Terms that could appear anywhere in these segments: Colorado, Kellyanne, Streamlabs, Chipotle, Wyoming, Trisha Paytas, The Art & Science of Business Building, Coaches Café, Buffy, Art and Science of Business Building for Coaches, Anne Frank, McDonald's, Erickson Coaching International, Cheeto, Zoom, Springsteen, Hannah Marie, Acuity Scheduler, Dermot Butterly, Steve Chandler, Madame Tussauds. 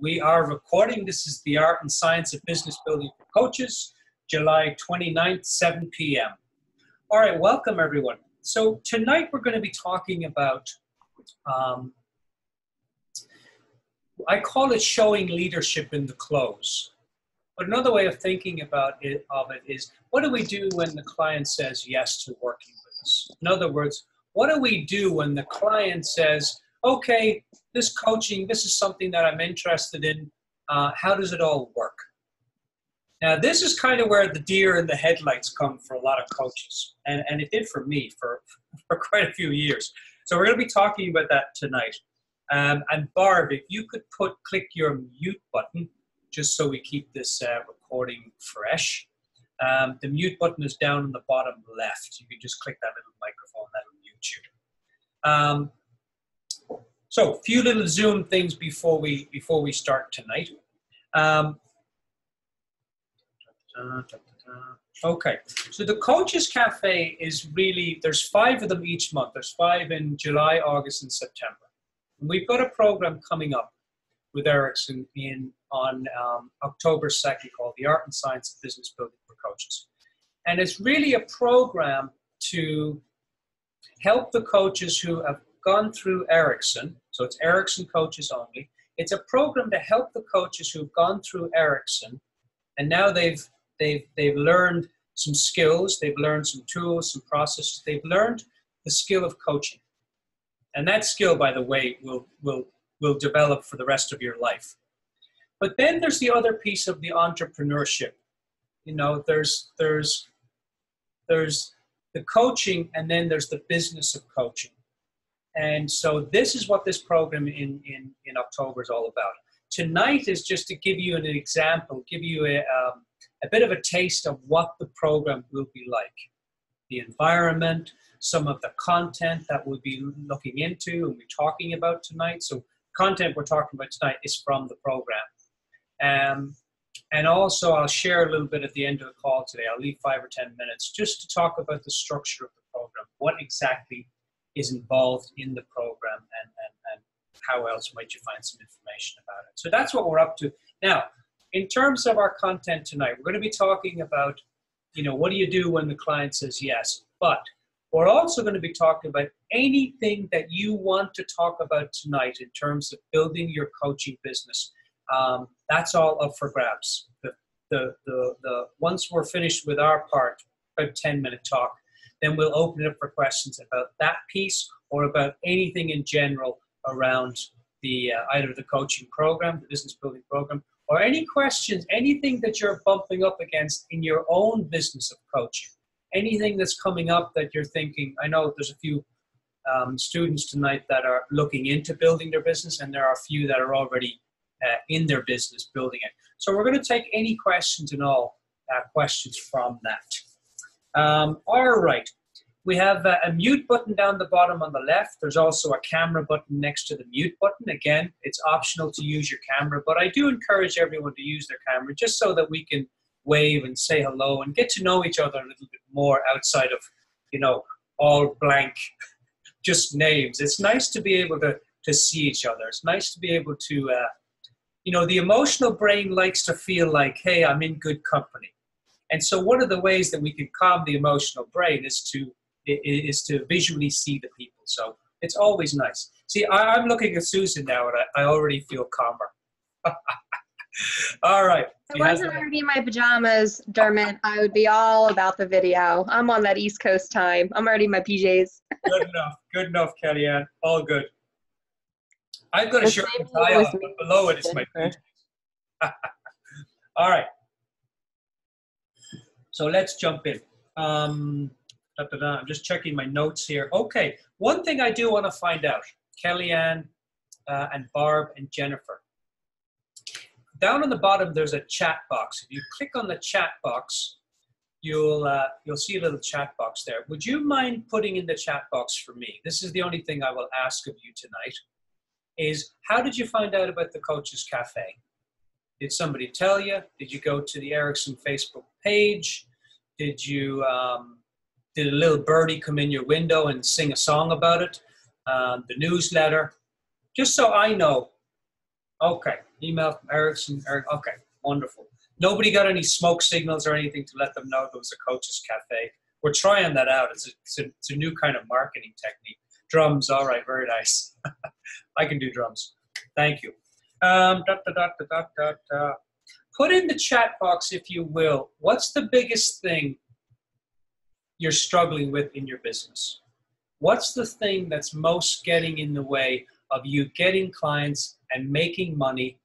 We are recording. This is the Art and Science of Business Building for Coaches, July 29th, 7 p.m. All right, welcome everyone. So tonight we're going to be talking about, I call it showing leadership in the close. But another way of thinking about it, is, what do we do when the client says yes to working with us? In other words, what do we do when the client says, okay, this coaching, this is something that I'm interested in. How does it all work? Now, this is kind of where the deer in the headlights come for a lot of coaches, and it did for me for quite a few years. So we're going to be talking about that tonight. And Barb, if you could click your mute button, just so we keep this recording fresh. The mute button is down in the bottom left. You can just click that little microphone, that'll mute you. So a few little Zoom things before we start tonight. Okay, so the Coaches Cafe is really, there's 5 of them each month. There's 5 in July, August, and September. And we've got a program coming up with Erickson on October 2nd called the Art and Science of Business Building for Coaches. And it's really a program to help the coaches who have gone through Erickson, so it's Erickson coaches only. It's a program to help the coaches who've gone through Erickson, and now they've learned some skills, they've learned some tools, some processes, they've learned the skill of coaching. And that skill, by the way, will develop for the rest of your life. But then there's the other piece of the entrepreneurship. You know, there's the coaching, and then there's the business of coaching. And so this is what this program in October is all about. Tonight is just to give you an example, give you a bit of a taste of what the program will be like. The environment, some of the content that we'll be looking into and we're talking about tonight. So content we're talking about tonight is from the program. And also I'll share a little bit at the end of the call today. I'll leave 5 or 10 minutes just to talk about the structure of the program, what exactly is involved in the program, and how else might you find some information about it. So that's what we're up to. Now, in terms of our content tonight, we're going to be talking about, you know, what do you do when the client says yes? But we're also going to be talking about anything that you want to talk about tonight in terms of building your coaching business. That's all up for grabs. Once we're finished with our part, a 10-minute talk, then we'll open it up for questions about that piece or about anything in general around the either the coaching program, the business building program, or any questions, anything that you're bumping up against in your own business of coaching, anything that's coming up that you're thinking. I know there's a few students tonight that are looking into building their business, and there are a few that are already in their business building it. So we're going to take any questions and all questions from that. All right, we have a mute button down the bottom on the left. There's also a camera button next to the mute button. Again, it's optional to use your camera, but I do encourage everyone to use their camera just so that we can wave and say hello and get to know each other a little bit more outside of, you know, all blank, just names. It's nice to be able to see each other. It's nice to be able to, you know, the emotional brain likes to feel like, hey, I'm in good company. And so one of the ways that we can calm the emotional brain is to visually see the people. So it's always nice. See, I'm looking at Susan now, and I already feel calmer. All right. If I wasn't already in my pajamas, Dermot, I would be all about the video. I'm on that East Coast time. I'm already in my PJs. Good enough. Good enough, Kellyanne. All good. I've got a shirt and tie on, but below it is my PJs. All right. So let's jump in. I'm just checking my notes here. Okay, one thing I do want to find out, Kellyanne and Barb and Jennifer. Down on the bottom, there's a chat box. If you click on the chat box, you'll see a little chat box there. Would you mind putting in the chat box for me? This is the only thing I will ask of you tonight, is how did you find out about the Coaches Cafe? Did somebody tell you? Did you go to the Erickson Facebook page? Did you, did a little birdie come in your window and sing a song about it? The newsletter? Just so I know. Okay, Email from Erickson. Okay, wonderful. Nobody got any smoke signals or anything to let them know there was a coach's cafe. We're trying that out. It's a new kind of marketing technique. Drums, all right, very nice. I can do drums. Thank you. Put in the chat box, if you will, what's the biggest thing you're struggling with in your business? What's the thing that's most getting in the way of you getting clients and making money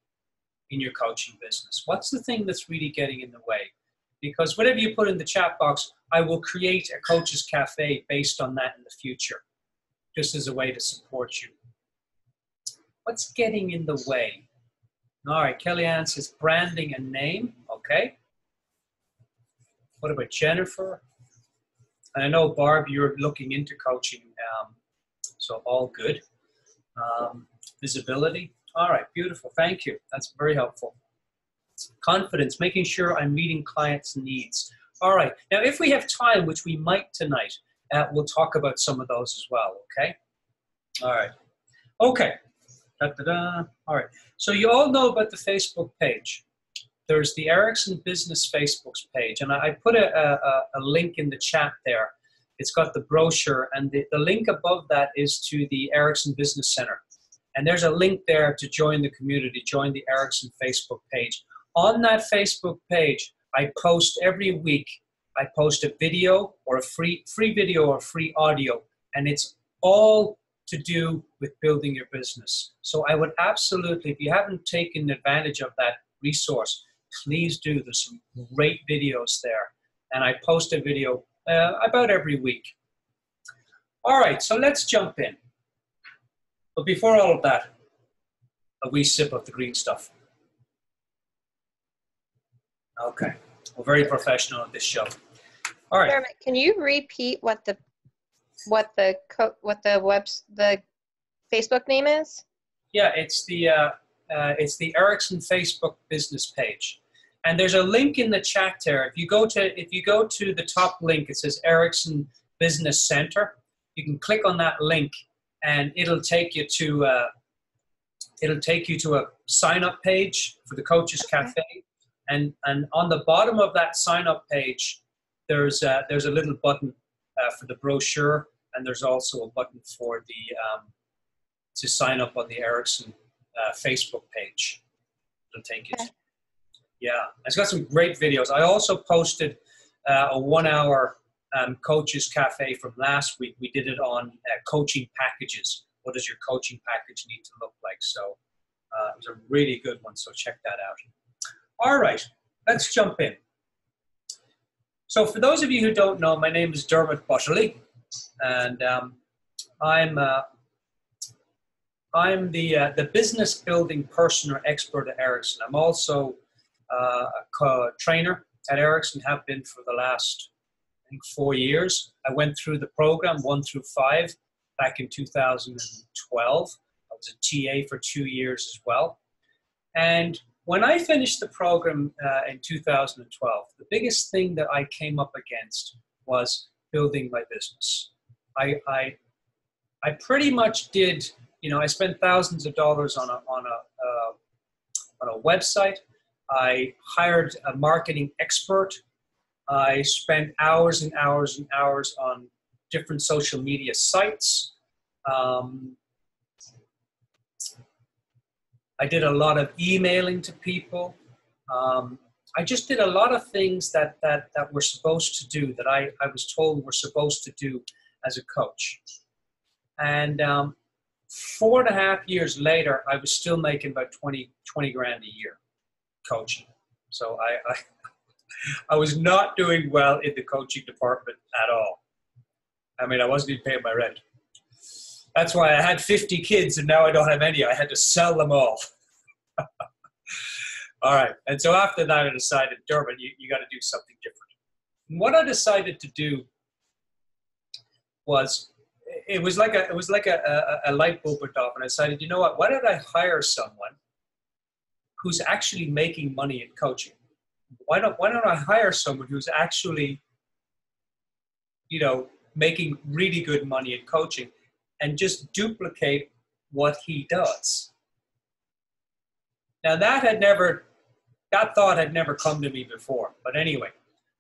in your coaching business? What's the thing that's really getting in the way? Because whatever you put in the chat box, I will create a coach's cafe based on that in the future, just as a way to support you. What's getting in the way? All right, Kellyanne says branding and name. Okay. What about Jennifer? And I know, Barb, you're looking into coaching, so all good. Visibility. All right, beautiful. Thank you. That's very helpful. Confidence, making sure I'm meeting clients' needs. All right. Now, if we have time, which we might tonight, we'll talk about some of those as well, okay? All right. Okay. Da-da-da. All right. So you all know about the Facebook page. There's the Erickson Business Facebook's page, and I put a link in the chat there. It's got the brochure, and the link above that is to the Erickson Business Center. And there's a link there to join the community, join the Erickson Facebook page. On that Facebook page, I post every week, I post a video or a free video or free audio, and it's all to do with building your business. So I would absolutely, if you haven't taken advantage of that resource, please do. There's some great videos there. And I post a video about every week. All right, so let's jump in. But before all of that, a wee sip of the green stuff. Okay, we're very professional at this show. All right. Dermot, can you repeat what the Facebook name is? Yeah, it's the Erickson Facebook business page, and there's a link in the chat there. If you go to the top link, it says Erickson Business Center. You can click on that link, and it'll take you to a sign up page for the Coaches Cafe, and on the bottom of that sign up page, there's a little button for the brochure, and there's also a button for the to sign up on the Erickson Facebook page. It'll take you. Okay. Yeah, it's got some great videos. I also posted a 1 hour Coaches Cafe from last week. We did it on coaching packages. What does your coaching package need to look like? So it was a really good one, so check that out. All right, let's jump in. So for those of you who don't know, my name is Dermot Butterly, and I'm the business building person or expert at Erickson. I'm also a trainer at Erickson, have been for the last, I think, 4 years. I went through the program 1 through 5 back in 2012. I was a TA for 2 years as well. And when I finished the program in 2012, the biggest thing that I came up against was building my business. I pretty much did, you know, I spent thousands of dollars on a website. I hired a marketing expert. I spent hours and hours and hours on different social media sites. I did a lot of emailing to people. I just did a lot of things that we're supposed to do, that I was told we're supposed to do as a coach. And 4.5 years later, I was still making about 20 grand a year coaching. So I was not doing well in the coaching department at all. I mean, I wasn't even paying my rent. That's why I had 50 kids and now I don't have any. I had to sell them all. All right. And so after that, I decided, Dermot, you got to do something different. And what I decided to do was, it was like a light bulb went off, and I decided, you know what? Why don't I hire someone who's actually making money in coaching? Why don't I hire someone who's actually, you know, making really good money in coaching, and just duplicate what he does? Now that thought had never come to me before, but anyway,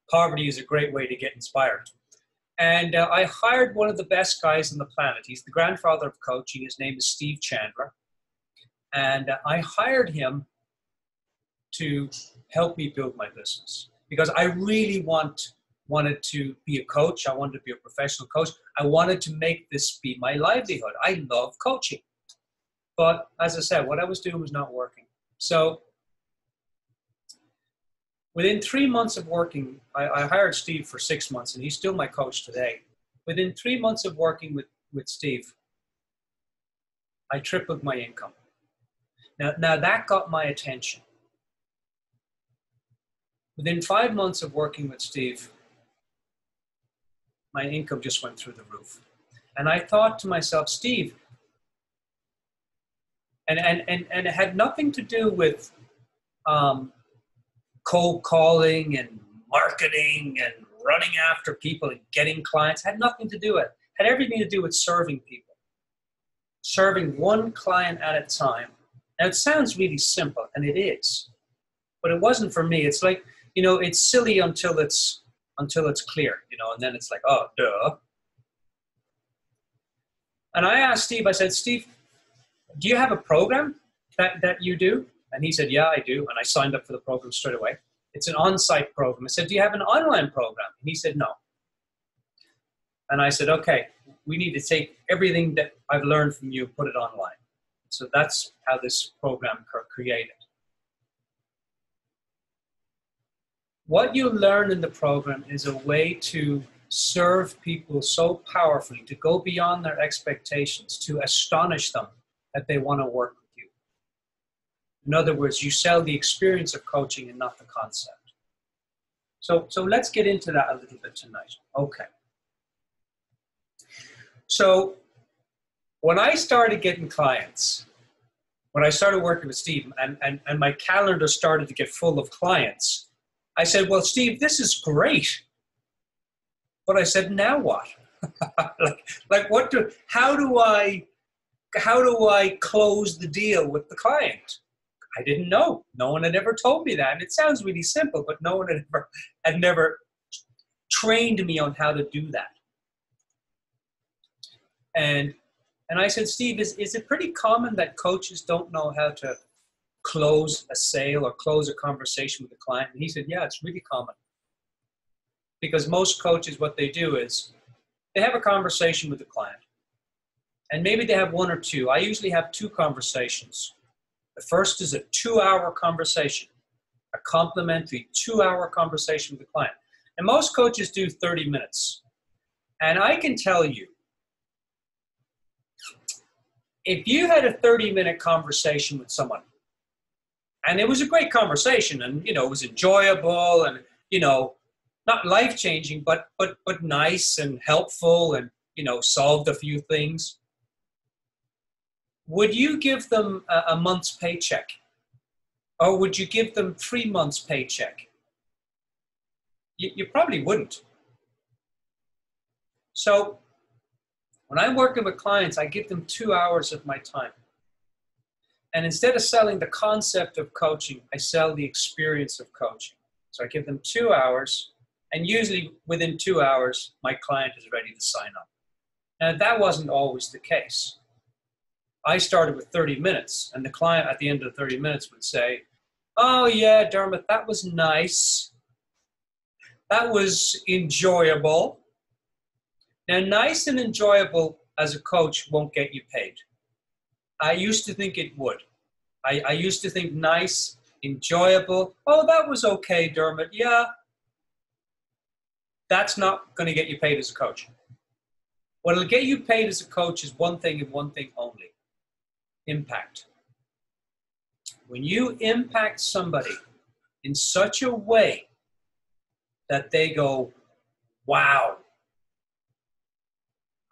poverty is a great way to get inspired. And I hired one of the best guys on the planet. He's the grandfather of coaching. His name is Steve Chandler. And I hired him to help me build my business because I really wanted to be a coach. I wanted to be a professional coach. I wanted to make this be my livelihood. I love coaching. But as I said, what I was doing was not working. So within 3 months of working, I hired Steve for 6 months, and he's still my coach today. Within 3 months of working with Steve, I tripled my income. Now that got my attention. Within 5 months of working with Steve, my income just went through the roof. And I thought to myself, Steve, and it had nothing to do with cold calling and marketing and running after people and getting clients. Had nothing to do with it. Had everything to do with serving people. Serving one client at a time. Now, it sounds really simple, and it is, but it wasn't for me. It's like, you know, it's silly until it's clear, you know, and then it's like, oh, duh. And I asked Steve, I said, Steve, do you have a program that you do? And he said, yeah, I do. And I signed up for the program straight away. It's an on-site program. I said, do you have an online program? And he said, no. And I said, okay, we need to take everything that I've learned from you and put it online. So that's how this program created. What you learn in the program is a way to serve people so powerfully, to go beyond their expectations, to astonish them that they want to work with you. In other words, you sell the experience of coaching and not the concept. So let's get into that a little bit tonight. Okay. So when I started getting clients, when I started working with Steve and my calendar started to get full of clients, I said, well, Steve, this is great. But I said, now what? like how do I close the deal with the client? I didn't know. No one had ever told me that. And it sounds really simple, but no one had never trained me on how to do that. And I said, Steve, is it pretty common that coaches don't know how to close a sale or close a conversation with a client? And he said, yeah, it's really common. Because most coaches, what they do is they have a conversation with the client. And maybe they have one or two. I usually have two conversations. The first is a 2-hour conversation, a complimentary 2-hour conversation with the client. And most coaches do 30 minutes. And I can tell you, if you had a 30-minute conversation with someone, and it was a great conversation, and, you know, it was enjoyable and, you know, not life-changing, but nice and helpful and, you know, solved a few things, would you give them a month's paycheck? Or would you give them 3 months' paycheck? You probably wouldn't. So when I'm working with clients, I give them 2 hours of my time. And instead of selling the concept of coaching, I sell the experience of coaching. So I give them 2 hours, and usually within 2 hours, my client is ready to sign up. Now, that wasn't always the case. I started with 30 minutes, and the client at the end of the 30 minutes would say, oh, yeah, Dermot, that was nice. That was enjoyable. Now, nice and enjoyable as a coach won't get you paid. I used to think it would. I used to think nice, enjoyable, oh, that was okay, Dermot, yeah. That's not going to get you paid as a coach. What will get you paid as a coach is one thing and one thing only. Impact. When you impact somebody in such a way that they go, wow,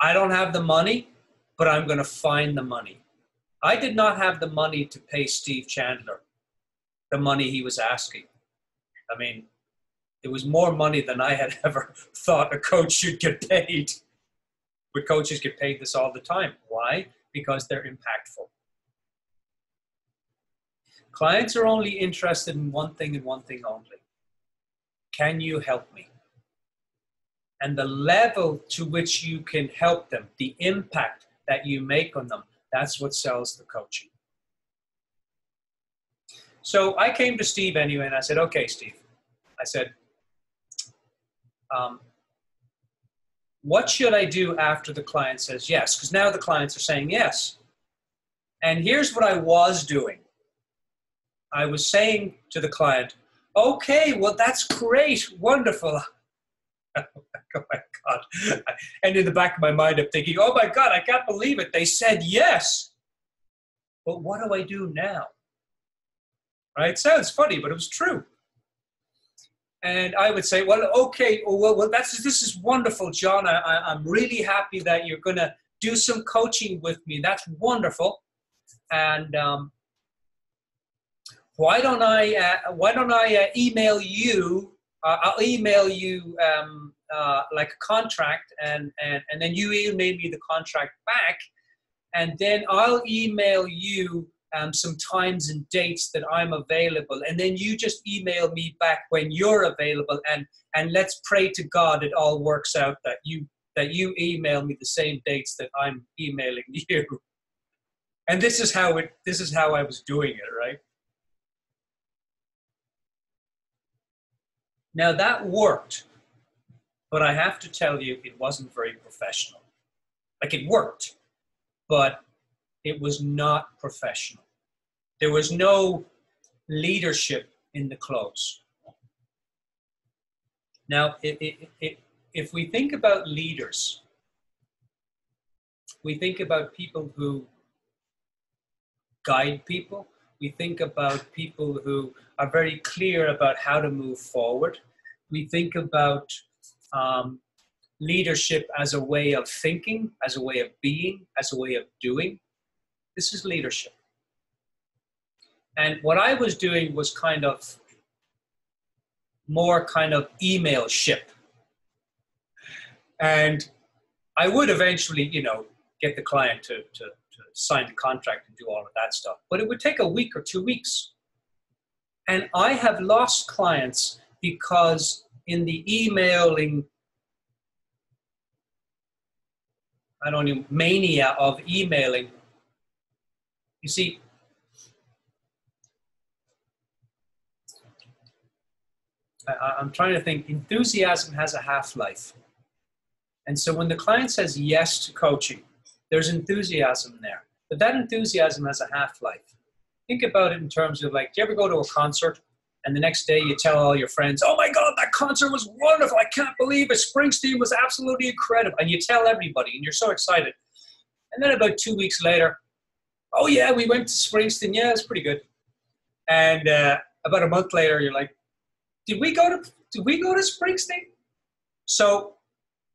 I don't have the money, but I'm going to find the money. I did not have the money to pay Steve Chandler the money he was asking. I mean, it was more money than I had ever thought a coach should get paid. But coaches get paid this all the time. Why? Because they're impactful. Clients are only interested in one thing and one thing only. Can you help me? And the level to which you can help them, the impact that you make on them, that's what sells the coaching. So I came to Steve anyway, and I said, okay, Steve. I said, what should I do after the client says yes? Because now the clients are saying yes. And here's what I was doing. I was saying to the client, okay, well, that's great, wonderful. Oh my God. And in the back of my mind, I'm thinking, oh my God, I can't believe it. They said yes. But what do I do now? Right? Sounds funny, but it was true. And I would say, well, okay, well this is wonderful, John. I'm really happy that you're going to do some coaching with me. That's wonderful. And, why don't I email you? I'll email you like a contract, and then you email me the contract back, and then I'll email you some times and dates that I'm available, and then you just email me back when you're available, and let's pray to God it all works out that you email me the same dates that I'm emailing you. And this is how I was doing it, right? Now that worked, but I have to tell you, it wasn't very professional. Like, it worked, but it was not professional. There was no leadership in the close. Now, if we think about leaders, we think about people who guide people. We think about people who are very clear about how to move forward. We think about leadership as a way of thinking, as a way of being, as a way of doing. This is leadership. And what I was doing was kind of more kind of email-ship. And I would eventually, you know, get the client to sign the contract and do all of that stuff. But it would take a week or 2 weeks. And I have lost clients because in the emailing, I don't know, mania of emailing, you see, I'm trying to think, enthusiasm has a half-life. And so when the client says yes to coaching, there's enthusiasm there, but that enthusiasm has a half-life. Think about it in terms of, like, do you ever go to a concert and the next day you tell all your friends, oh my God, that concert was wonderful. I can't believe it. Springsteen was absolutely incredible. And you tell everybody and you're so excited. And then about 2 weeks later, oh yeah, we went to Springsteen. Yeah, it's pretty good. And about a month later, you're like, did we go to Springsteen? So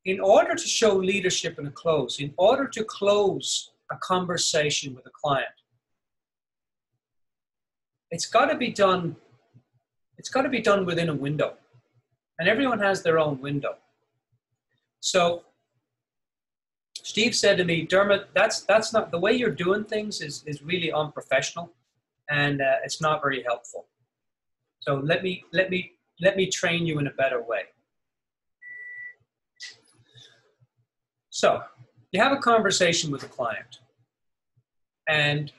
in order to show leadership in a close, in order to close a conversation with a client, it's got to be done within a window. And everyone has their own window. So Steve said to me, Dermot, that's not the way you're doing things is really unprofessional, and it's not very helpful. So let me train you in a better way. So you have a conversation with a client, and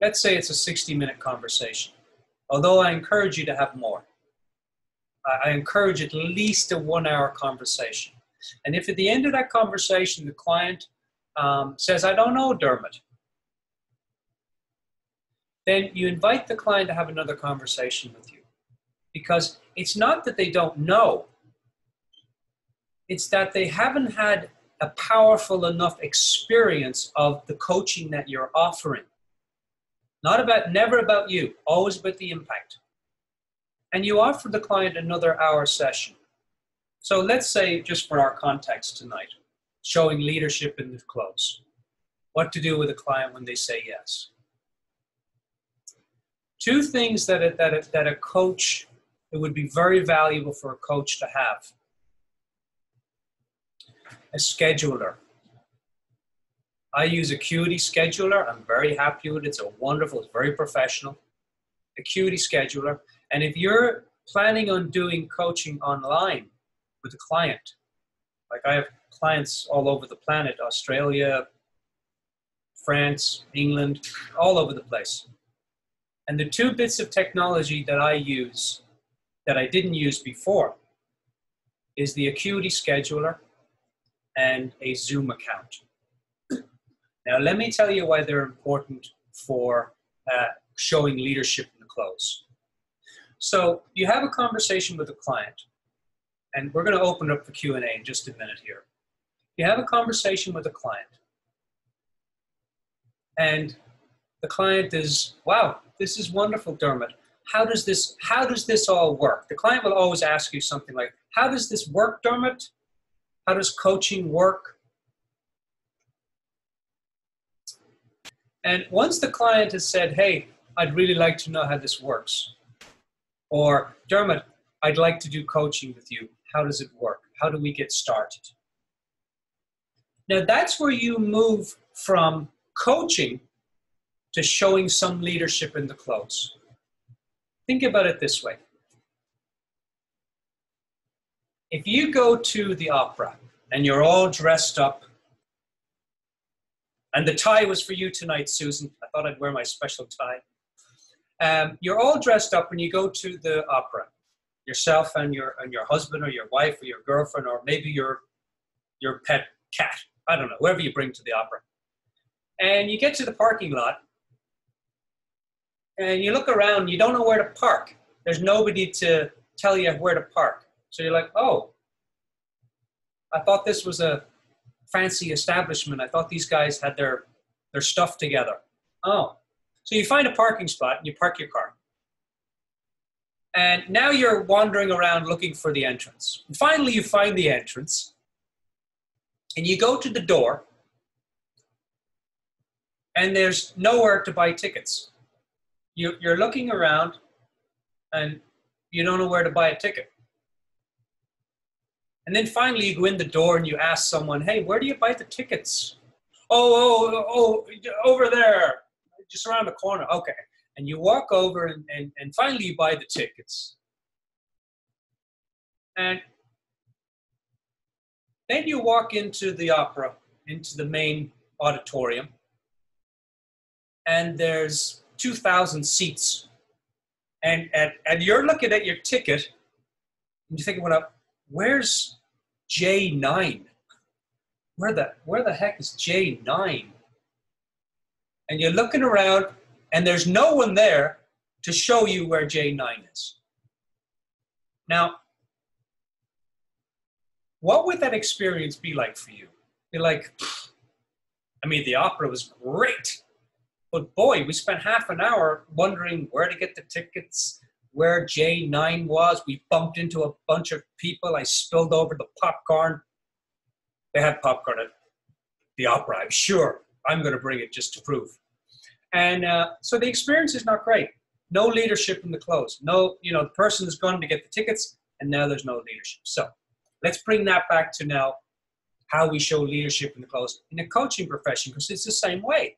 let's say it's a 60-minute conversation, although I encourage you to have more. I encourage at least a 1-hour conversation. And if at the end of that conversation the client says, I don't know, Dermot, then you invite the client to have another conversation with you, because it's not that they don't know. It's that they haven't had a powerful enough experience of the coaching that you're offering. Never about you, always about the impact. And you offer the client another hour session. So let's say, just for our context tonight, showing leadership in the close. What to do with a client when they say yes. Two things it would be very valuable for a coach to have. A scheduler, I use Acuity Scheduler. I'm very happy with it. It's a wonderful, it's very professional. Acuity Scheduler. And if you're planning on doing coaching online with a client, like I have clients all over the planet, Australia, France, England, all over the place. And the two bits of technology that I use that I didn't use before is the Acuity Scheduler and a Zoom account. Now, let me tell you why they're important for showing leadership in the close. So you have a conversation with a client, and we're going to open up for Q&A in just a minute here. You have a conversation with a client, and the client is, wow, this is wonderful, Dermot. How does this all work? The client will always ask you something like, how does this work, Dermot? How does coaching work? And once the client has said, hey, I'd really like to know how this works, or Dermot, I'd like to do coaching with you. How does it work? How do we get started? Now that's where you move from coaching to showing some leadership in the close. Think about it this way. If you go to the opera and you're all dressed up, and the tie was for you tonight, Susan. I thought I'd wear my special tie. You're all dressed up when you go to the opera, yourself and your husband or your wife or your girlfriend or maybe your pet cat. I don't know, whoever you bring to the opera. And you get to the parking lot and you look around, you don't know where to park. There's nobody to tell you where to park. So you're like, oh, I thought this was a fancy establishment. I thought these guys had their stuff together. Oh. So you find a parking spot and you park your car. And now you're wandering around looking for the entrance. And finally, you find the entrance and you go to the door and there's nowhere to buy tickets. You're looking around and you don't know where to buy a ticket. And then finally, you go in the door and you ask someone, hey, where do you buy the tickets? Oh, over there, just around the corner. Okay. And you walk over and finally you buy the tickets. And then you walk into the opera, into the main auditorium, and there's 2,000 seats. And you're looking at your ticket and you're thinking, well, where's J9? Where the heck is J9? And you're looking around and there's no one there to show you where J9 is. Now, what would that experience be like for you? You're like, I mean, the opera was great, but boy, we spent half an hour wondering where to get the tickets, where J9 was. We bumped into a bunch of people. I spilled over the popcorn. They had popcorn at the opera, I'm sure. I'm going to bring it just to prove. And so the experience is not great. No leadership in the close. No, you know, the person is going to get the tickets and now there's no leadership. So let's bring that back to now how we show leadership in the close in the coaching profession, because it's the same way.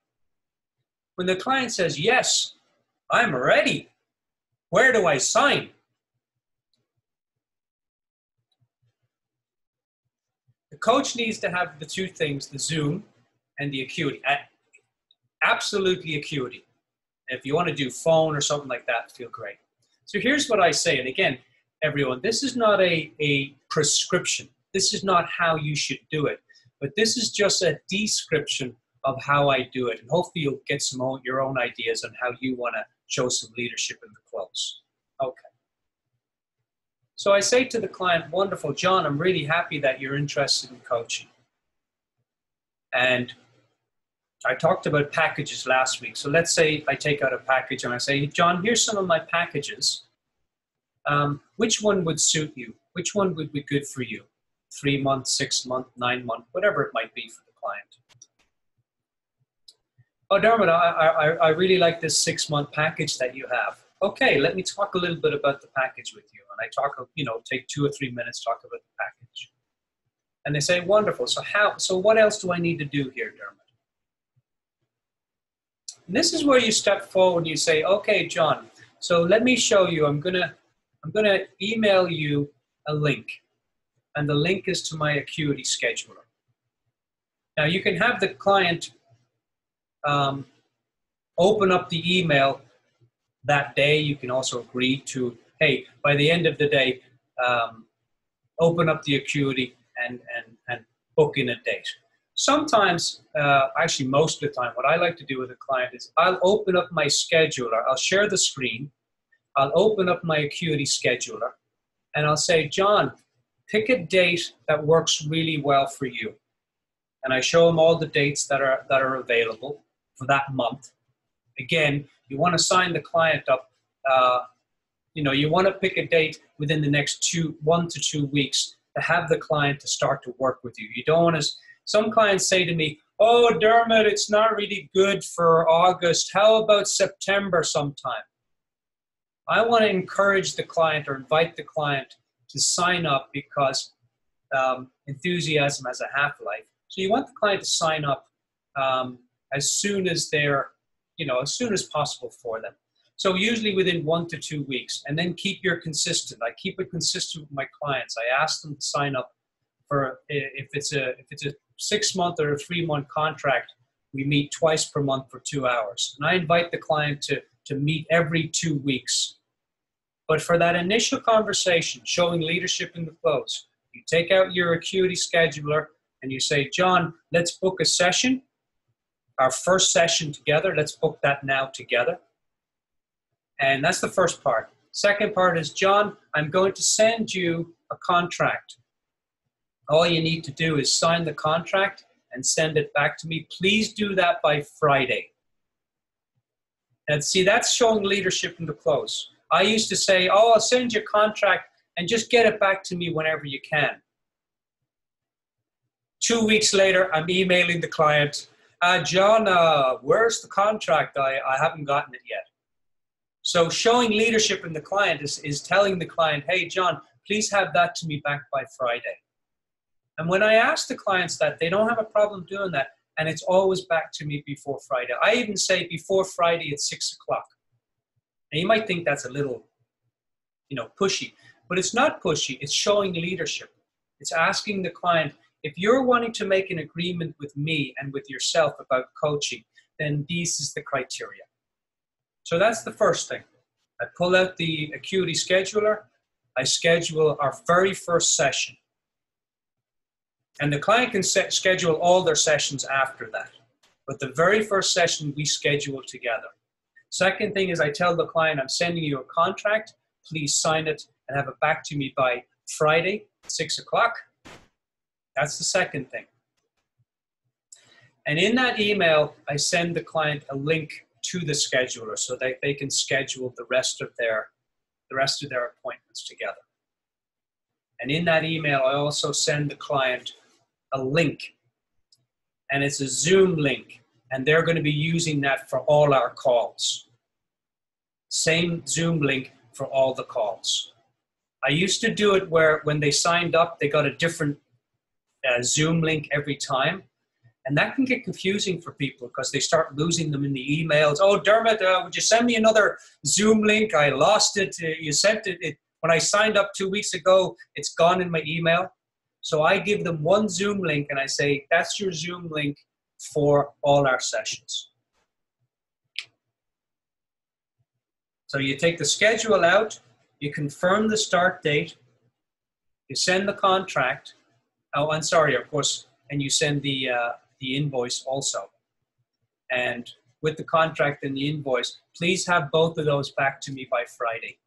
When the client says, yes, I'm ready. Where do I sign? The coach needs to have the two things, the Zoom and the Acuity. Absolutely Acuity. If you want to do phone or something like that, feel great. So here's what I say, and again, everyone, this is not a prescription. This is not how you should do it, but this is just a description of how I do it. And hopefully you'll get some of your own ideas on how you want to show some leadership in the close. Okay. So I say to the client, wonderful, John, I'm really happy that you're interested in coaching. And I talked about packages last week. So let's say I take out a package and I say, John, here's some of my packages. Which one would suit you? Which one would be good for you? 3 month, 6 month, 9 month, whatever it might be for the client. Oh, Dermot, I really like this 6 month package that you have. Okay, let me talk a little bit about the package with you. And I talk, you know, take 2 or 3 minutes, talk about the package. And they say, wonderful. So what else do I need to do here, Dermot? This is where you step forward and you say, okay, John, so let me show you. I'm gonna email you a link, and the link is to my Acuity Scheduler. Now you can have the client open up the email that day. You can also agree to, hey, by the end of the day, open up the Acuity and book in a date. Sometimes, actually most of the time, what I like to do with a client is I'll open up my scheduler. I'll share the screen. I'll open up my Acuity Scheduler, and I'll say, John, pick a date that works really well for you. And I show them all the dates that are available for that month. Again, you want to sign the client up. You know, you want to pick a date within the next 1 to 2 weeks to have the client to start to work with you. You don't want to. Some clients say to me, "Oh, Dermot, it's not really good for August. How about September sometime?" I want to encourage the client or invite the client to sign up, because enthusiasm has a half-life. So you want the client to sign up as soon as they're, you know, as soon as possible for them. So usually within 1 to 2 weeks, and then keep your consistent. I keep it consistent with my clients. I ask them to sign up for, if it's a 6-month or a 3-month contract, we meet twice per month for 2 hours. And I invite the client to meet every 2 weeks. But for that initial conversation, showing leadership in the close, you take out your Acuity Scheduler and you say, John, let's book a session, our first session together. Let's book that now together. And that's the first part. Second part is, John, I'm going to send you a contract. All you need to do is sign the contract and send it back to me. Please do that by Friday. And see, that's showing leadership in the close. I used to say, oh, I'll send you a contract and just get it back to me whenever you can. 2 weeks later, I'm emailing the client, John, where's the contract? I haven't gotten it yet. So showing leadership in the client is telling the client, hey, John, please have that to me back by Friday. And when I ask the clients that, they don't have a problem doing that, and it's always back to me before Friday. I even say before Friday at 6 o'clock. And you might think that's a little, you know, pushy, but it's not pushy. It's showing leadership. It's asking the client, if you're wanting to make an agreement with me and with yourself about coaching, then this is the criteria. So that's the first thing. I pull out the Acuity Scheduler. I schedule our very first session. And the client can schedule all their sessions after that. But the very first session we schedule together. Second thing is I tell the client, I'm sending you a contract. Please sign it and have it back to me by Friday, 6 o'clock. That's the second thing. And in that email, I send the client a link to the scheduler so that they can schedule the rest of their appointments together. And in that email, I also send the client a link, and it's a Zoom link, and they're going to be using that for all our calls. Same Zoom link for all the calls. I used to do it where when they signed up, they got a different Zoom link every time. And that can get confusing for people because they start losing them in the emails. Oh, Dermot, would you send me another Zoom link? I lost it. You sent it. When I signed up 2 weeks ago, it's gone in my email. So I give them one Zoom link and I say, that's your Zoom link for all our sessions. So you take the schedule out, you confirm the start date, you send the contract. Oh, I'm sorry, of course, and you send the invoice also. And with the contract and the invoice, please have both of those back to me by Friday.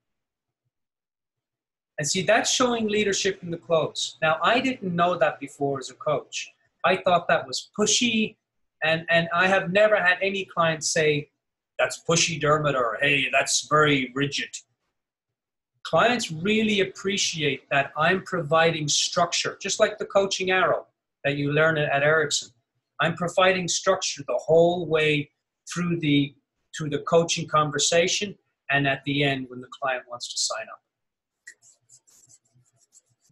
And see, that's showing leadership in the close. Now, I didn't know that before as a coach. I thought that was pushy, and I have never had any client say, that's pushy, Dermot, or hey, that's very rigid. Clients really appreciate that I'm providing structure, just like the coaching arrow that you learn at Erickson. I'm providing structure the whole way through the coaching conversation and at the end when the client wants to sign up.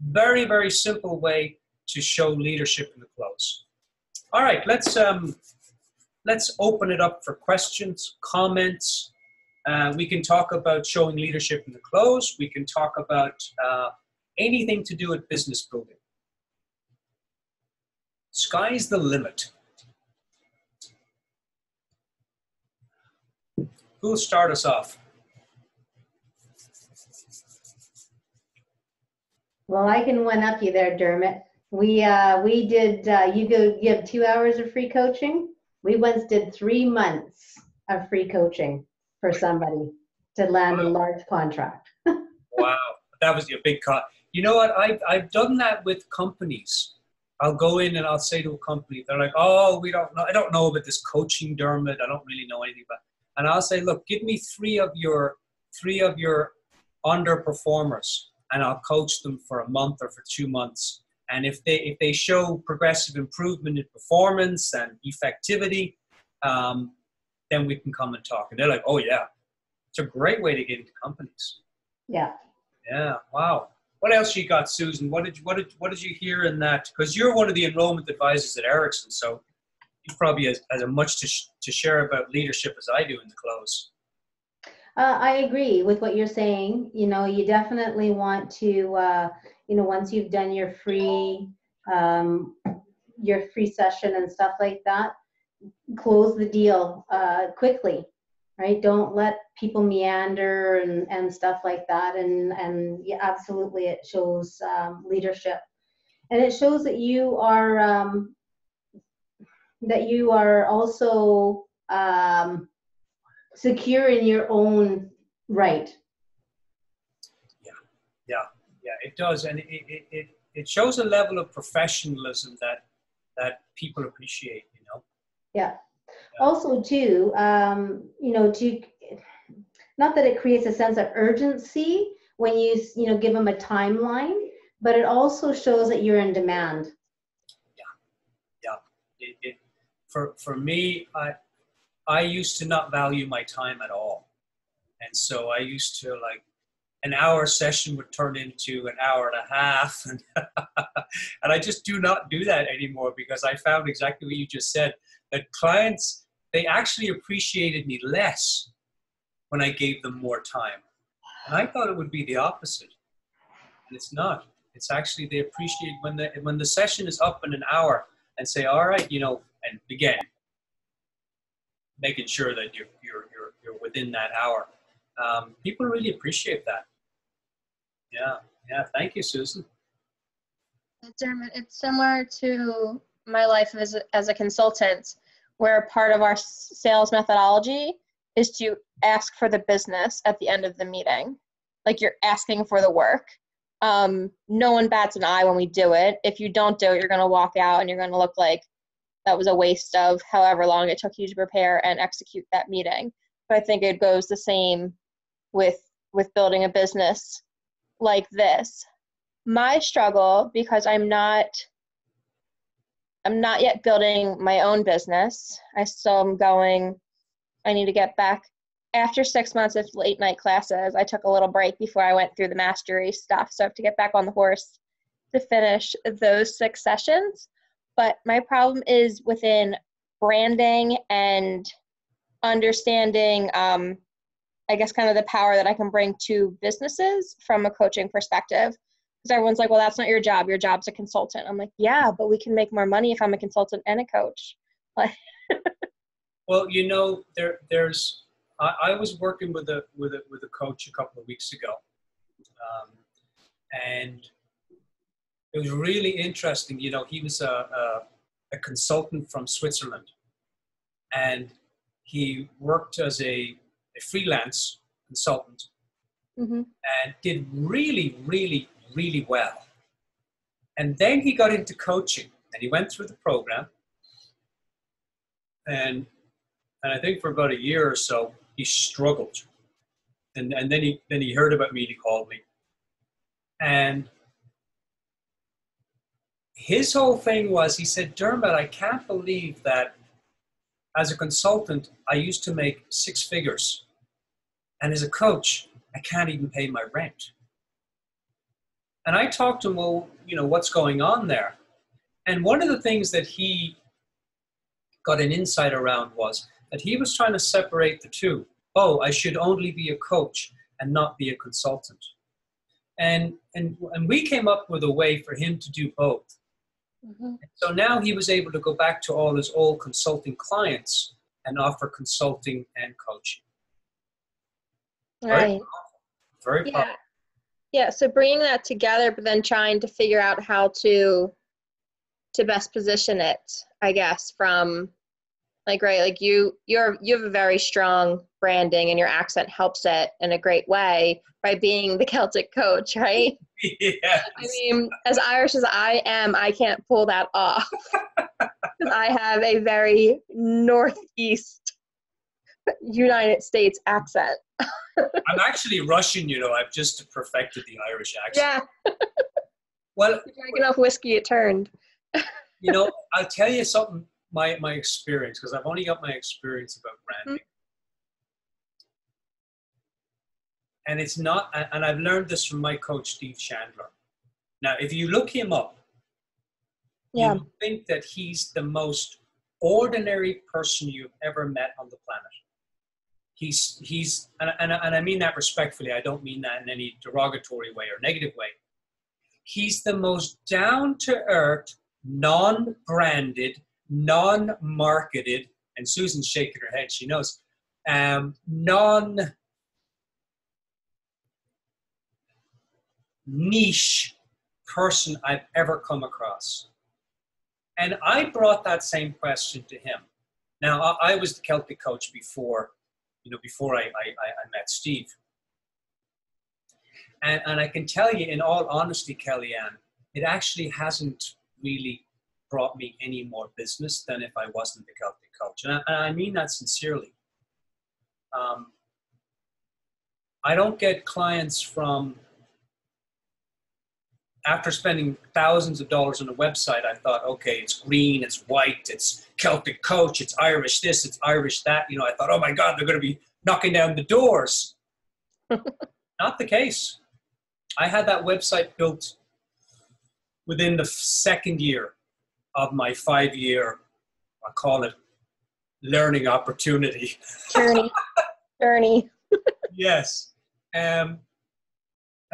Very, very simple way to show leadership in the close. All right, let's open it up for questions, comments. We can talk about showing leadership in the close. We can talk about anything to do with business building. Sky's the limit. Who'll start us off? Well, I can one-up you there, Dermot. We did, you go give 2 hours of free coaching. We once did 3 months of free coaching for somebody to land a large contract. Wow, that was your big cut. You know what, I've done that with companies. I'll go in and I'll say to a company, they're like, oh, we don't know, I don't know about this coaching, Dermot. I don't really know anything about it. And I'll say, look, give me three of your underperformers, and I'll coach them for a month or for 2 months. And if they show progressive improvement in performance and effectivity, then we can come and talk. And they're like, oh yeah, it's a great way to get into companies. Yeah. Yeah. Wow. What else you got, Susan? What did you hear in that? Because you're one of the enrollment advisors at Erickson, so you probably as much to share about leadership as I do in the close. I agree with what you're saying. You know, you definitely want to, you know, once you've done your free session and stuff like that, close the deal quickly, right? Don't let people meander and stuff like that. And yeah, absolutely, it shows leadership, and it shows that you are also secure in your own right. Yeah, it does. And it shows a level of professionalism that people appreciate, you know? Yeah. Also too, you know, not that it creates a sense of urgency when you know, give them a timeline, but it also shows that you're in demand. Yeah. For me, I used to not value my time at all. And so I used to, like, an hour session would turn into an hour and a half. And I just do not do that anymore, because I found exactly what you just said, that clients, they actually appreciated me less when I gave them more time. And I thought it would be the opposite. And it's not. It's actually, they appreciate when the session is up in an hour and say, all right, you know, and again, making sure that you're within that hour. People really appreciate that. Yeah. Thank you, Susan. Dermot, it's similar to my life as a consultant, where part of our sales methodology is to ask for the business at the end of the meeting. Like, you're asking for the work. No one bats an eye when we do it. If you don't do it, you're going to walk out and you're going to look like that was a waste of however long it took you to prepare and execute that meeting. But I think it goes the same with building a business like this. My struggle, because I'm not yet building my own business. I still am going. I need to get back. After 6 months of late night classes, I took a little break before I went through the mastery stuff. So I have to get back on the horse to finish those 6 sessions. But my problem is within branding and understanding, I guess, kind of the power that I can bring to businesses from a coaching perspective. Because everyone's like, well, that's not your job. Your job's a consultant. I'm like, yeah, but we can make more money if I'm a consultant and a coach. Well, you know, I was working with a coach a couple of weeks ago. And it was really interesting. You know, he was a consultant from Switzerland, and he worked as a freelance consultant, and did really, really, really well. And then he got into coaching, and he went through the program. And I think for about a year or so, he struggled. And then he heard about me, and he called me. And his whole thing was, he said, Dermot, I can't believe that as a consultant, I used to make 6 figures. And as a coach, I can't even pay my rent. And I talked to him, well, you know, what's going on there? And one of the things that he got an insight around was that he was trying to separate the two. Oh, I should only be a coach and not be a consultant. And we came up with a way for him to do both. Mm-hmm. So now he was able to go back to all his old consulting clients and offer consulting and coaching. Right. Very powerful. Very powerful. Yeah, so bringing that together, but then trying to figure out how to best position it, I guess, from like, right, like you have a very strong branding and your accent helps it in a great way by being the Celtic coach, right? Yes. I mean, as Irish as I am, I can't pull that off. I have a very Northeast United States accent. I'm actually Russian, you know. I've just perfected the Irish accent. Yeah. Well, you drank enough whiskey, it turned. You know, I'll tell you something. My experience, because I've only got my experience about branding, mm-hmm. and it's not. And I've learned this from my coach, Steve Chandler. Now, if you look him up, yeah. you think that he's the most ordinary person you've ever met on the planet. He's and I mean that respectfully. I don't mean that in any derogatory way or negative way. He's the most down-to-earth, non-branded, non-marketed, and Susan's shaking her head, she knows, non-niche person I've ever come across. And I brought that same question to him. Now, I was the Celtic coach before. You know, before I met Steve. And I can tell you, in all honesty, Kellyanne, it actually hasn't really brought me any more business than if I wasn't the Celtic coach. And I mean that sincerely. I don't get clients from, after spending thousands of dollars on a website, I thought, okay, it's green, it's white, it's Celtic coach, it's Irish this, it's Irish that. You know, I thought, oh my God, they're going to be knocking down the doors. Not the case. I had that website built within the second year of my 5-year, I call it, learning opportunity. Journey. Yes.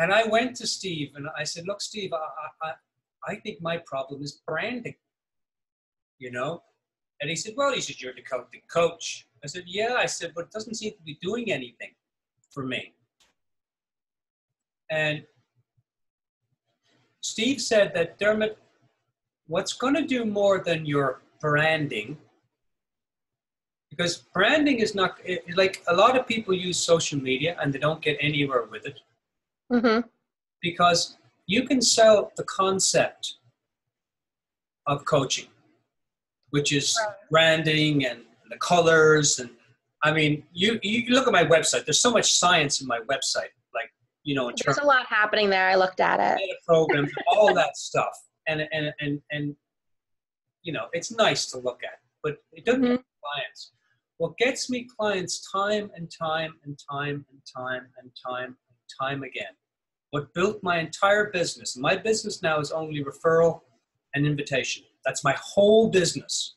And I went to Steve and I said, look, Steve, I think my problem is branding, you know? And he said, well, he said, you're the Celtic coach. I said, yeah. I said, but it doesn't seem to be doing anything for me. And Steve said that, Dermot, what's going to do more than your branding, because branding is not, like a lot of people use social media and they don't get anywhere with it. Mm-hmm. Because you can sell the concept of coaching, which is branding and the colors. And I mean, you look at my website. There's so much science in my website. Like, you know, in terms, there's a lot happening there. I looked at it. Data programs, all that stuff. And you know, it's nice to look at, but it doesn't get clients. What gets me clients time and time again, what built my entire business. My business now is only referral and invitation. That's my whole business.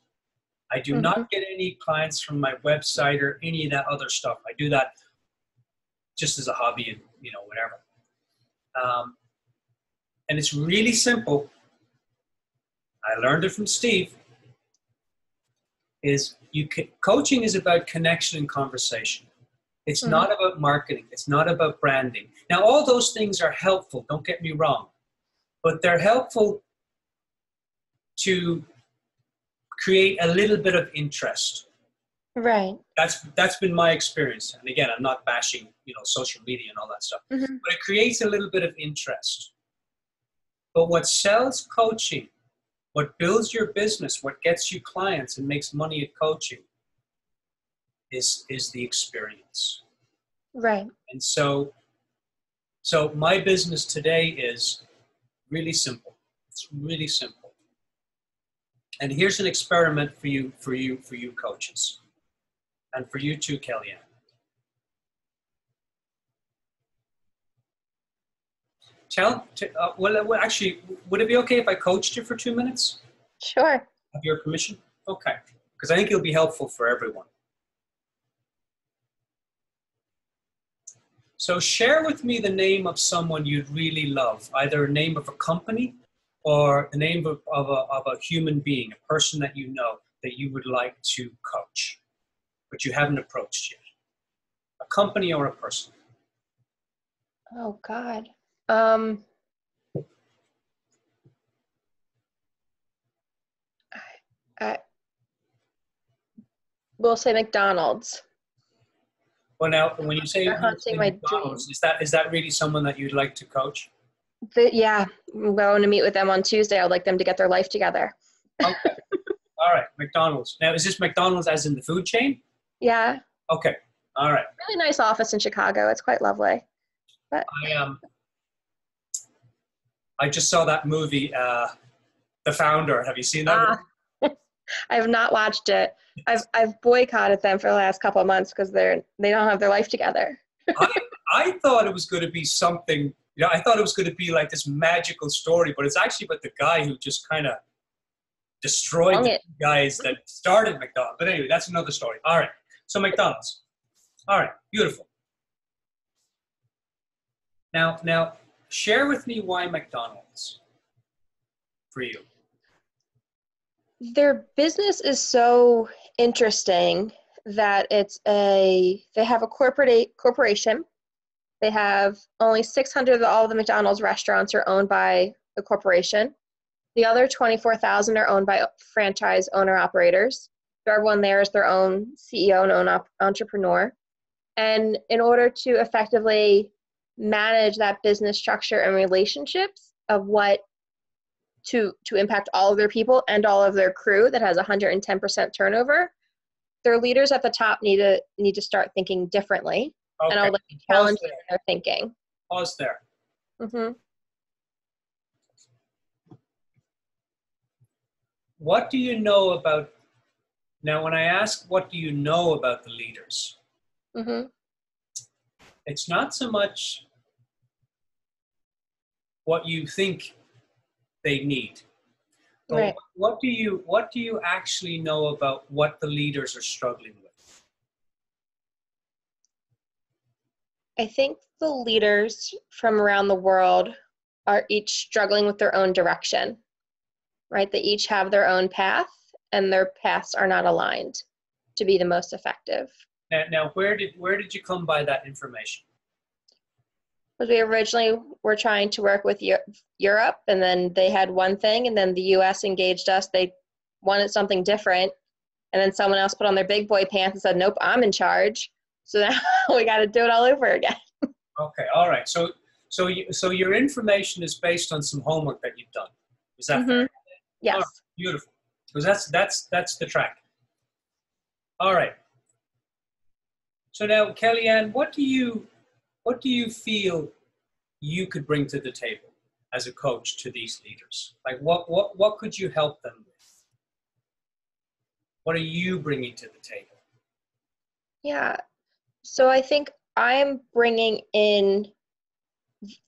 I do not get any clients from my website or any of that other stuff. I do that just as a hobby and, you know, whatever. And it's really simple. I learned it from Steve. Coaching is about connection and conversation. It's not about marketing. It's not about branding. Now, all those things are helpful. Don't get me wrong. But they're helpful to create a little bit of interest. Right. That's been my experience. And again, I'm not bashing, you know, social media and all that stuff. Mm-hmm. But it creates a little bit of interest. But what sells coaching, what builds your business, what gets you clients and makes money at coaching, is the experience. Right. And so my business today is really simple. It's really simple. And here's an experiment for you coaches. And for you too, Kellyanne. Actually, would it be okay if I coached you for 2 minutes? Sure. Have your permission? Okay. because I think it'll be helpful for everyone. So share with me the name of someone you'd really love, either a name of a company or the name of a human being, a person that you know that you would like to coach, but you haven't approached yet. A company or a person? Oh, God. We'll say McDonald's. Well, now, when you say McDonald's, is that really someone that you'd like to coach? Yeah, I'm going to meet with them on Tuesday. I'd like them to get their life together. Okay. All right, McDonald's. Now, is this McDonald's as in the food chain? Yeah. Okay. All right. Really nice office in Chicago. It's quite lovely. But I just saw that movie, The Founder. Have you seen that movie? I have not watched it. I've boycotted them for the last couple of months because they don't have their life together. I thought it was going to be something, you know, I thought it was going to be like this magical story, but it's actually about the guy who just kind of destroyed the guys that started McDonald's. But anyway, that's another story. All right. So McDonald's. All right. Beautiful. Now share with me why McDonald's for you. Their business is so interesting that they have a corporation. They have only 600 of all the McDonald's restaurants are owned by the corporation. The other 24,000 are owned by franchise owner-operators. Everyone there is their own CEO and own entrepreneur. And in order to effectively manage that business structure and relationships of what to impact all of their people and all of their crew that has 110% turnover, their leaders at the top need to start thinking differently. Okay. And I'll let you challenge their thinking. Pause there. Mm-hmm. What do you know about, now when I ask what do you know about the leaders, mm-hmm. It's not so much what you think they need. Right. What do you actually know about what the leaders are struggling with? I think the leaders from around the world are each struggling with their own direction, right? They each have their own path and their paths are not aligned to be the most effective. Now where did you come by that information? Because we originally were trying to work with Europe, and then they had one thing, and then the U.S. engaged us. They wanted something different, and then someone else put on their big boy pants and said, nope, I'm in charge. So now we got to do it all over again. Okay, all right. So your information is based on some homework that you've done. Is that mm-hmm. fair? Yes. All right, beautiful. Because that's the track. All right. So now, Kellyanne, what do you feel you could bring to the table as a coach to these leaders? Like what could you help them with? What are you bringing to the table? Yeah. So I think I'm bringing in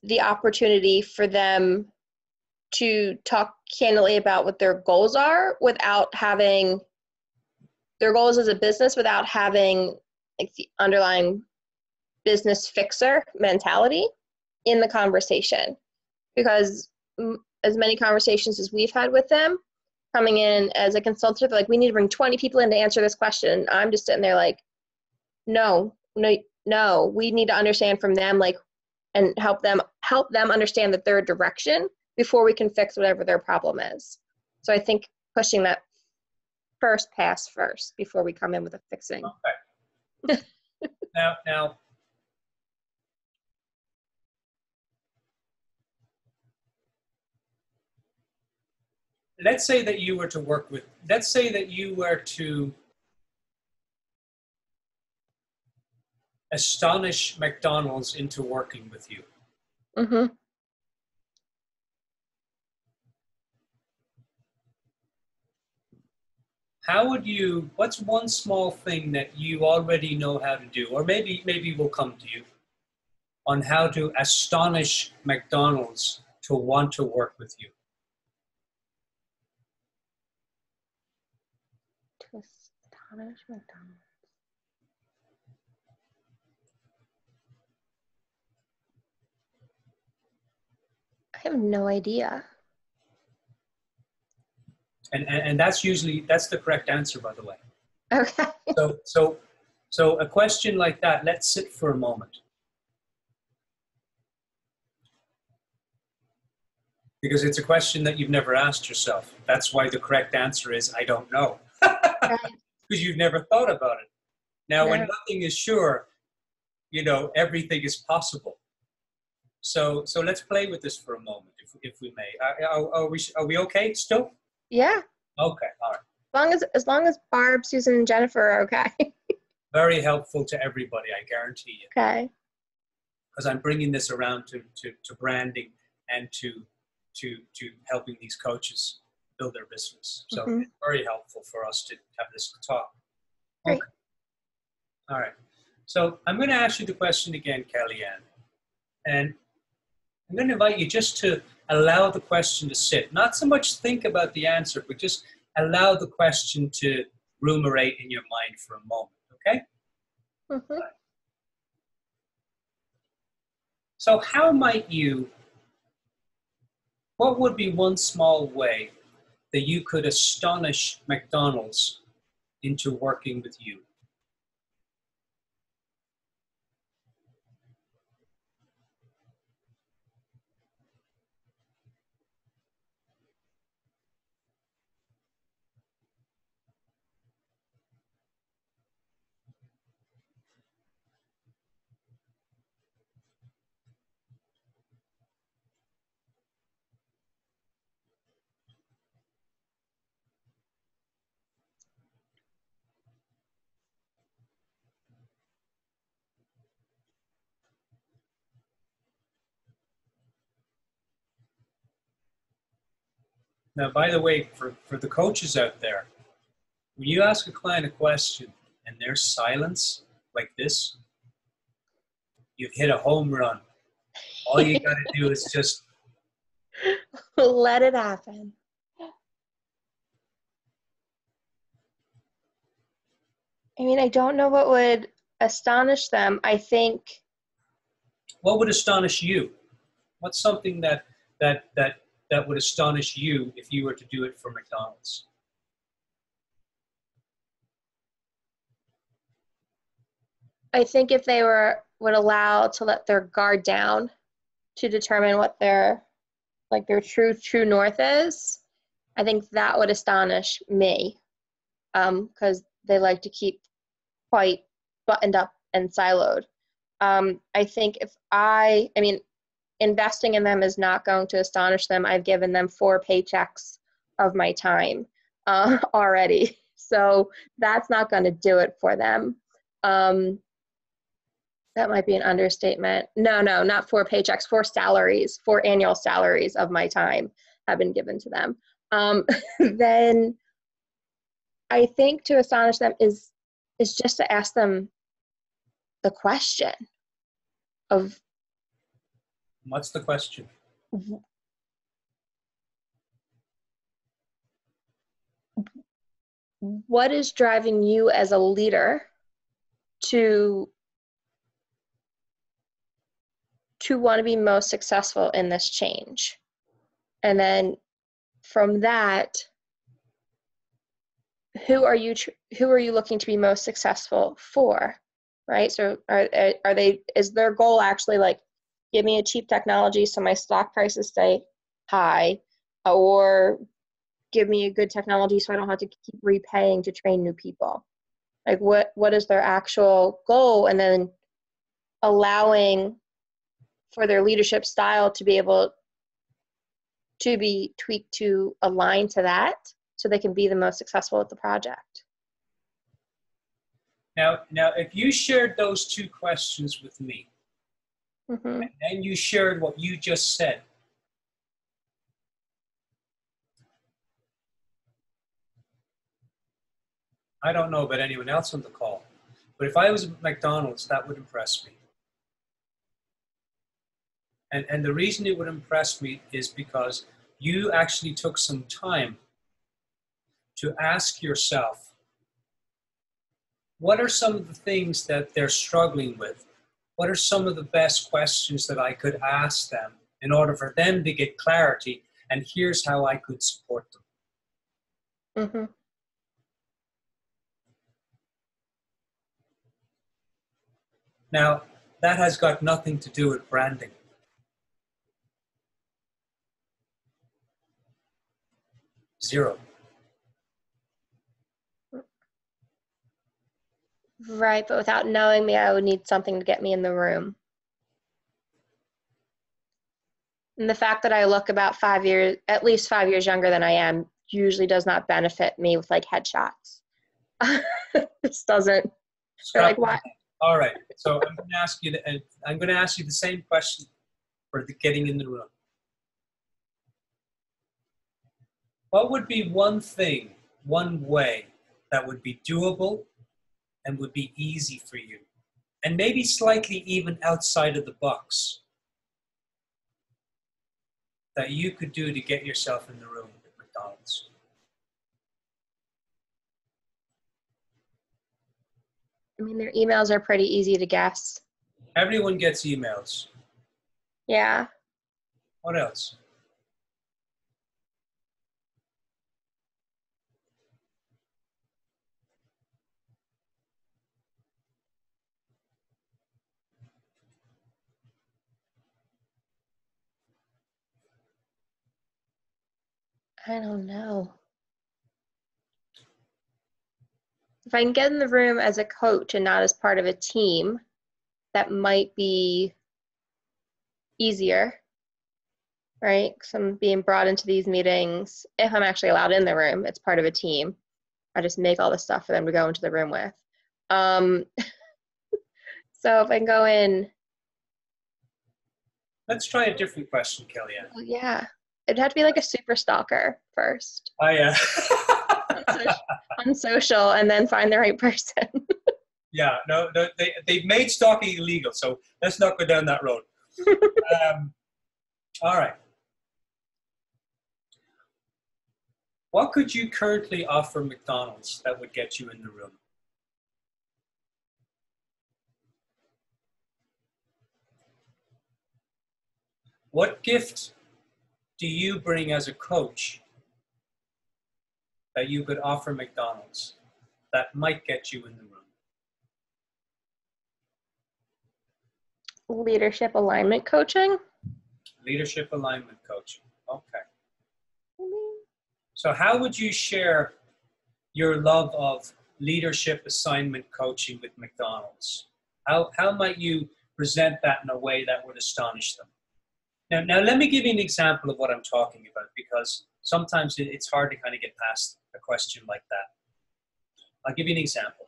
the opportunity for them to talk candidly about what their goals are without having their goals as a business, without having like the underlying business fixer mentality in the conversation, because as many conversations as we've had with them coming in as a consultant, like, we need to bring 20 people in to answer this question. I'm just sitting there like, no, we need to understand from them, like, and help them understand that their direction before we can fix whatever their problem is. So I think pushing that first pass first before we come in with a fixing. Okay. now let's say that you were to work with, let's say that you were to astonish McDonald's into working with you. Mm-hmm. How would you, what's one small thing that you already know how to do, or maybe we'll come to you, on how to astonish McDonald's to want to work with you? Scottish McDonald's. I have no idea. And that's usually, that's the correct answer, by the way. Okay. So a question like that, let's sit for a moment. Because it's a question that you've never asked yourself. That's why the correct answer is, I don't know. Because you've never thought about it. Now, when nothing is sure, you know, everything is possible. So let's play with this for a moment, if we may. Are we okay still? Yeah. Okay, all right. As long as Barb, Susan, and Jennifer are okay. Very helpful to everybody, I guarantee you. Okay. Because I'm bringing this around to branding and to helping these coaches build their business. So it's very helpful for us to have this talk. Great. Okay. All right. So I'm going to ask you the question again, Kellyanne. And I'm going to invite you just to allow the question to sit. Not so much think about the answer, but just allow the question to ruminate in your mind for a moment, okay? Mm-hmm. So how might you, what would be one small way that you could astonish McDonald's into working with you? Now, by the way, for the coaches out there, when you ask a client a question and there's silence like this, you've hit a home run. All you got to do is just... let it happen. I mean, I don't know what would astonish them. I think... what would astonish you? What's something that would astonish you if you were to do it for McDonald's? I think if they would allow to let their guard down to determine what their true north is, I think that would astonish me, because they like to keep quite buttoned up and siloed. I think if I mean, investing in them is not going to astonish them. I've given them 4 paychecks of my time already. So that's not going to do it for them. That might be an understatement. No, not 4 paychecks, 4 salaries, 4 annual salaries of my time have been given to them. Then I think to astonish them is just to ask them the question of, what's the question? What is driving you as a leader to want to be most successful in this change? And then from that, who are you looking to be most successful for? Right? So are they, is their goal actually like, give me a cheap technology so my stock prices stay high, or give me a good technology so I don't have to keep repaying to train new people? Like what is their actual goal? And then allowing for their leadership style to be able to be tweaked to align to that so they can be the most successful at the project. Now if you shared those 2 questions with me, and then you shared what you just said, I don't know about anyone else on the call, but if I was at McDonald's, that would impress me. And the reason it would impress me is because you actually took some time to ask yourself, what are some of the things that they're struggling with? What are some of the best questions that I could ask them in order for them to get clarity? And here's how I could support them. Mm-hmm. Now, that has got nothing to do with branding. Zero. Right, but without knowing me, I would need something to get me in the room. And the fact that I look about 5 years, at least 5 years younger than I am, usually does not benefit me with like headshots. This doesn't. They're like, why? All right, so I'm going to ask you. I'm going to ask you the same question for the getting in the room. What would be one thing, one way that would be doable and would be easy for you, and maybe slightly even outside of the box, that you could do to get yourself in the room at McDonald's? I mean, their emails are pretty easy to guess. Everyone gets emails. Yeah. What else? I don't know. If I can get in the room as a coach and not as part of a team, that might be easier, right? Because I'm being brought into these meetings. If I'm actually allowed in the room, it's part of a team. I just make all the stuff for them to go into the room with. So if I can go in. Let's try a different question, Kellyanne. Oh, yeah. It'd have to be like a super stalker first. Oh, yeah. On social, and then find the right person. Yeah, no, they've made stalking illegal, so let's not go down that road. All right. What could you currently offer McDonald's that would get you in the room? What gift do you bring as a coach that you could offer McDonald's that might get you in the room? Leadership alignment coaching. Leadership alignment coaching. Okay. So how would you share your love of leadership assignment coaching with McDonald's? How might you present that in a way that would astonish them? Now, let me give you an example of what I'm talking about, because sometimes it's hard to kind of get past a question like that. I'll give you an example.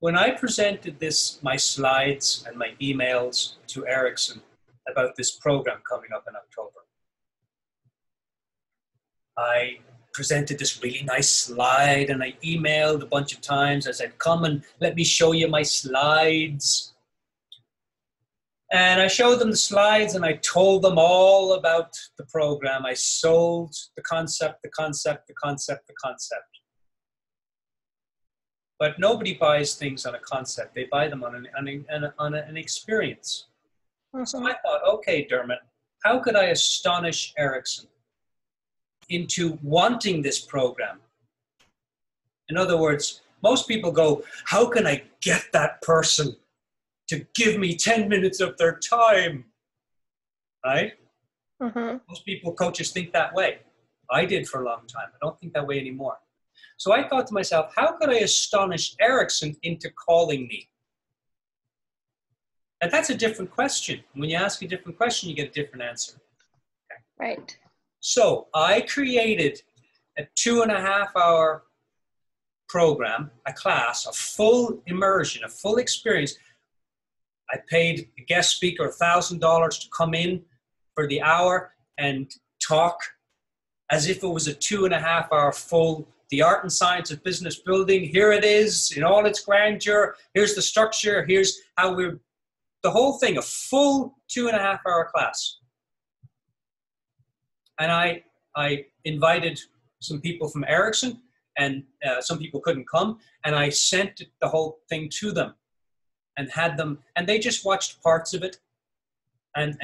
When I presented my slides and my emails to Erickson about this program coming up in October, I presented this really nice slide, and I emailed a bunch of times. I said, come and let me show you my slides. And I showed them the slides, and I told them all about the program. I sold the concept. But nobody buys things on a concept. They buy them on an experience. So I thought, okay, Dermot, how could I astonish Erickson into wanting this program? In other words, most people go, how can I get that person to give me 10 minutes of their time, right? Mm-hmm. Most people, coaches, think that way. I did for a long time. I don't think that way anymore. So I thought to myself, how could I astonish Erickson into calling me? And that's a different question. When you ask a different question, you get a different answer. Okay. Right. So I created a 2.5-hour program, a class, a full immersion, a full experience. I paid a guest speaker $1,000 to come in for the hour and talk as if it was a 2.5-hour full, the art and science of business building. Here it is in all its grandeur. Here's the structure. Here's how the whole thing, a full 2.5-hour class. And I invited some people from Erickson, and some people couldn't come, and I sent the whole thing to them and had them, and they just watched parts of it, and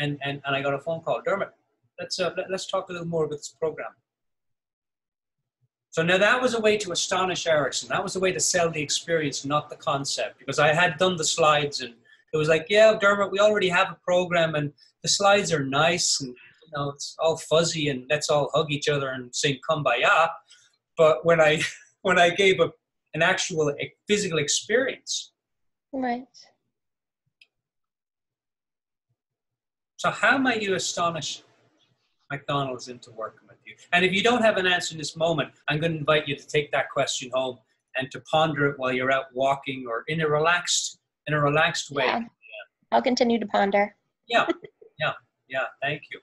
I got a phone call. Dermot, let's talk a little more about this program. So now that was a way to astonish Erickson. That was a way to sell the experience, not the concept, because I had done the slides, and it was like, yeah, Dermot, we already have a program, and the slides are nice, and you know, it's all fuzzy, and let's all hug each other and sing Kumbaya. But when I gave an actual physical experience. Right. So how might you astonish McDonald's into working with you? And if you don't have an answer in this moment, I'm going to invite you to take that question home and to ponder it while you're out walking or in a relaxed way. Yeah. I'll continue to ponder. Yeah, yeah, yeah. Thank you.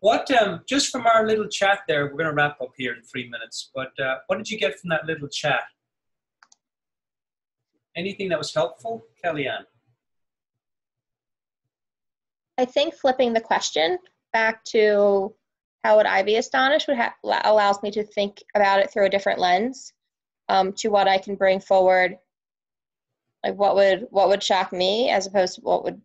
What, just from our little chat there, we're going to wrap up here in 3 minutes, but what did you get from that little chat? Anything that was helpful? Kellyanne? I think flipping the question back to how would I be astonished would allows me to think about it through a different lens, to what I can bring forward, like what would shock me as opposed to what would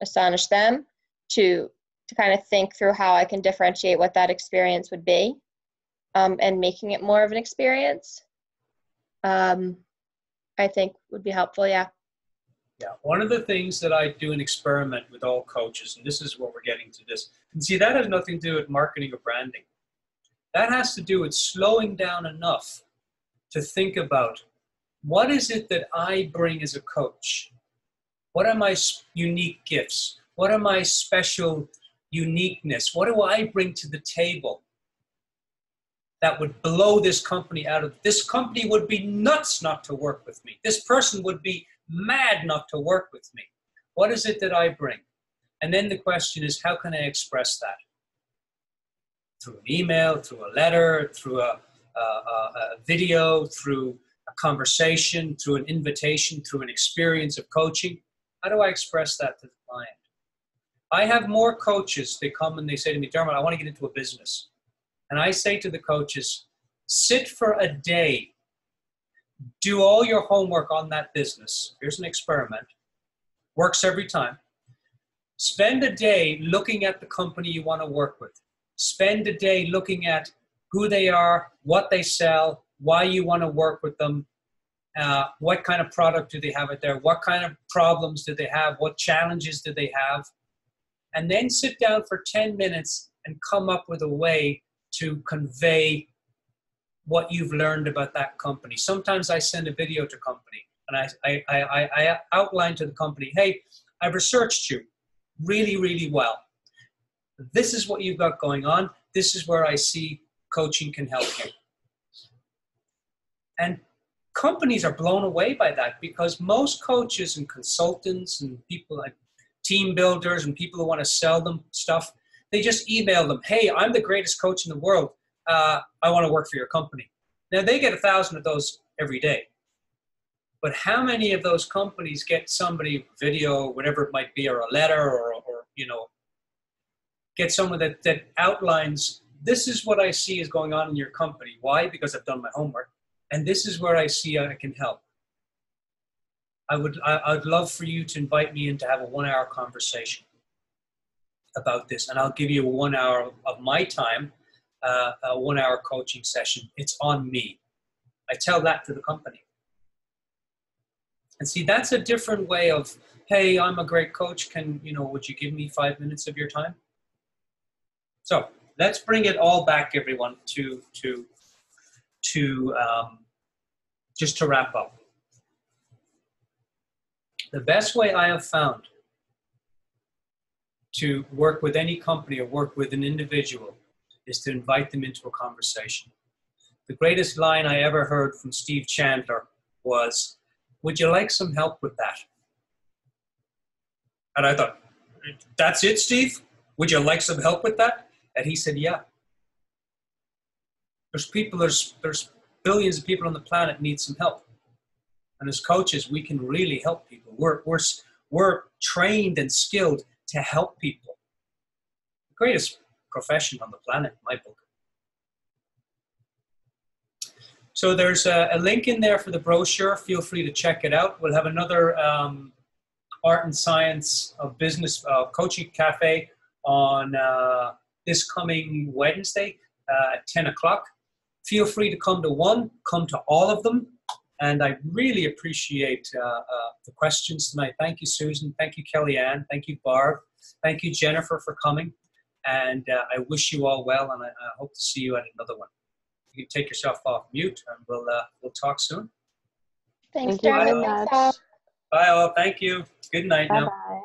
astonish them, to kind of think through how I can differentiate what that experience would be, and making it more of an experience, I think would be helpful, yeah. Yeah, one of the things that I do an experiment with all coaches, and this is what we're getting to this, and see, that has nothing to do with marketing or branding. That has to do with slowing down enough to think about, what is it that I bring as a coach? What are my unique gifts? What are my special uniqueness? What do I bring to the table that would blow this company out of, this company would be nuts not to work with me. This person would be mad not to work with me. What is it that I bring? And then the question is, how can I express that? Through an email, through a letter, through a video, through a conversation, through an invitation, through an experience of coaching. How do I express that to the client? I have more coaches, they come and they say to me, Dermot, I want to get into a business. And I say to the coaches, sit for a day, do all your homework on that business. Here's an experiment, works every time. Spend a day looking at the company you want to work with. Spend a day looking at who they are, what they sell, why you want to work with them, what kind of product do they have out there, what kind of problems do they have, what challenges do they have. And then sit down for 10 minutes and come up with a way to convey what you've learned about that company. Sometimes I send a video to company, and I outline to the company, hey, I've researched you really, really well. This is what you've got going on. This is where I see coaching can help you. And companies are blown away by that, because most coaches and consultants and people like team builders and people who want to sell them stuff, they just email them, hey, I'm the greatest coach in the world. I want to work for your company. Now, they get 1,000 of those every day. But how many of those companies get somebody, video, whatever it might be, or a letter, or you know, get someone that outlines, this is what I see is going on in your company. Why? Because I've done my homework. And this is where I see I can help. I'd love for you to invite me in to have a 1-hour conversation about this, and I'll give you 1 hour of my time, a 1-hour coaching session. It's on me. I tell that to the company. And see, that's a different way of, hey, I'm a great coach. Would you give me 5 minutes of your time? So let's bring it all back, everyone, to just to wrap up. The best way I have found to work with any company or work with an individual is to invite them into a conversation. The greatest line I ever heard from Steve Chandler was, would you like some help with that? And I thought, that's it, Steve? Would you like some help with that? And he said, yeah. There's billions of people on the planet need some help. And as coaches, we can really help people. We're trained and skilled to help people. The greatest profession on the planet, in my book. So there's a link in there for the brochure. Feel free to check it out. We'll have another Art and Science of Business Coaching Cafe on this coming Wednesday at 10 o'clock. Feel free to come to one, come to all of them. And I really appreciate the questions tonight. Thank you, Susan. Thank you, Kellyanne. Thank you, Barb. Thank you, Jennifer, for coming. And I wish you all well, and I hope to see you at another one. You can take yourself off mute, and we'll talk soon. Thanks very much. Bye, all. Thank you. Good night now. Bye.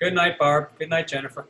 Good night, Barb. Good night, Jennifer.